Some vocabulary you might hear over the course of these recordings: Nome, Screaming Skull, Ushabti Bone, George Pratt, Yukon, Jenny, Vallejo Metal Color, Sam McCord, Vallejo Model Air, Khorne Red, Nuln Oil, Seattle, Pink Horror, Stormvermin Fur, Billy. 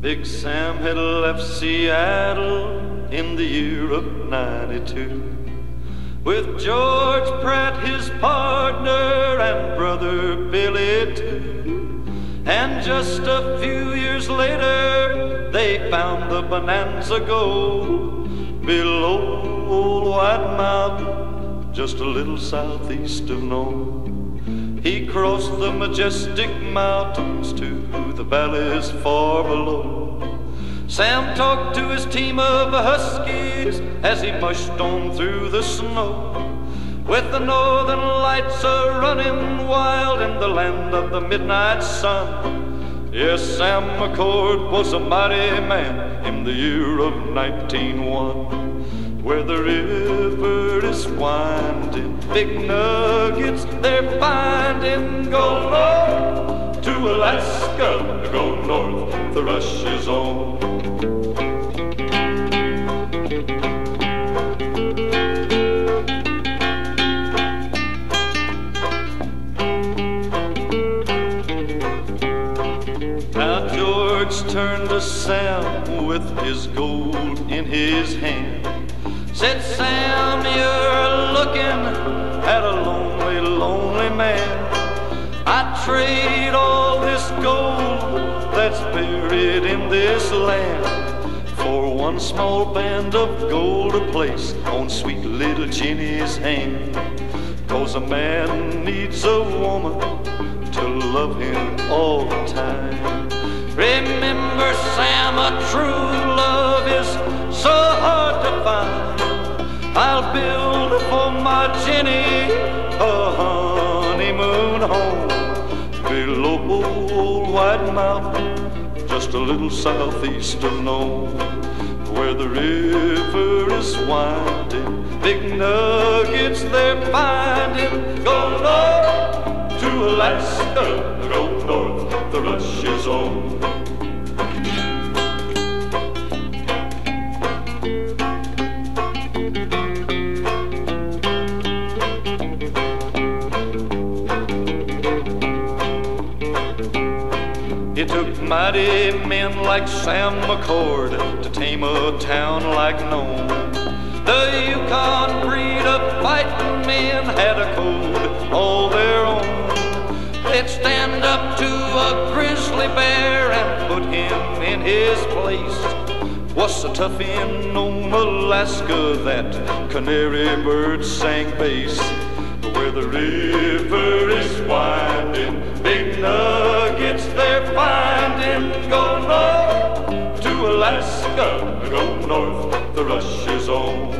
Big Sam had left Seattle in the year of 92 with George Pratt, his partner, and brother Billy too. And just a few years later, they found the bonanza gold below old White Mountain, just a little southeast of Nome. He crossed the majestic mountains to the valleys far below. Sam talked to his team of huskies as he mushed on through the snow, with the northern lights a-running wild in the land of the midnight sun. Yes, Sam McCord was a mighty man in the year of 1901. Where the river is winding, big nuggets they're finding. Go north to Alaska, go north, the rush is on. Now George turned to Sam with his gold in his hand. Said, Sam, you're looking at a lonely, lonely man. I trade all this gold that's buried in this land for one small band of gold to place on sweet little Jenny's hand. 'Cause a man needs a woman to love him all the time. Remember, Sam, a true love is so hard to find. I'll build for my Jenny a honeymoon home below old White Mountain, just a little southeast of Nome. Where the river is winding, big nuggets they're finding. Go north to Alaska, go north, the rush is on. It took mighty men like Sam McCord to tame a town like Nome. The Yukon breed of fighting men had a code all their own. They'd stand up to a grizzly bear and put him in his place. Was so tough in Nome, Alaska, that canary birds sang bass. Where the river is winding, big nuggets they're finding. Go north to Alaska, go north, the rush is on.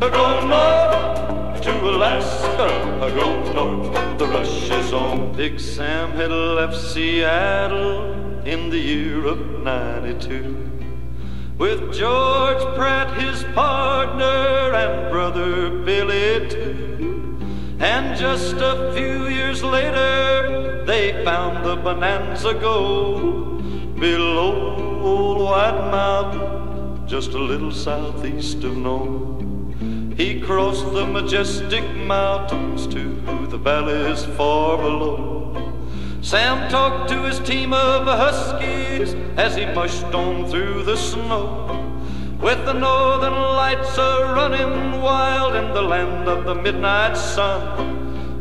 Go north to Alaska, go north, the rush is on. Big Sam had left Seattle in the year of 92 with George Pratt, his partner, and brother Billy too. And just a few years later, they found the bonanza gold below old White Mountain, just a little southeast of Nome. He crossed the majestic mountains to the valleys far below. Sam talked to his team of huskies as he mushed on through the snow, with the northern lights a-running wild in the land of the midnight sun.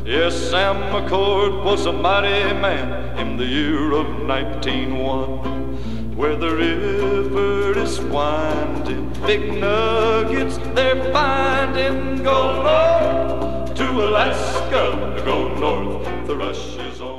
Yes, Sam McCord was a mighty man in the year of 1901. Where the river is winding, big nuggets they're finding. Go north to Alaska, go north, the rush is on.